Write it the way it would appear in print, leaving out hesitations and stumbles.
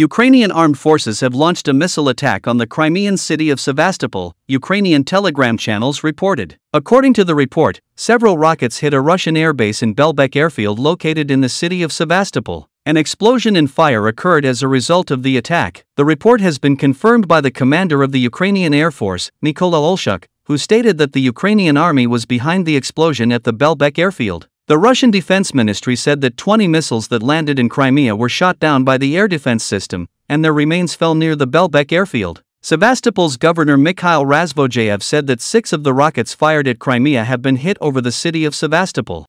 Ukrainian armed forces have launched a missile attack on the Crimean city of Sevastopol, Ukrainian telegram channels reported. According to the report, several rockets hit a Russian airbase in Belbek airfield located in the city of Sevastopol. An explosion and fire occurred as a result of the attack. The report has been confirmed by the commander of the Ukrainian Air Force, Mykola Oleshchuk, who stated that the Ukrainian army was behind the explosion at the Belbek airfield. The Russian Defense Ministry said that 20 missiles that landed in Crimea were shot down by the air defense system, and their remains fell near the Belbek airfield. Sevastopol's governor Mikhail Razvojev said that 6 of the rockets fired at Crimea have been hit over the city of Sevastopol.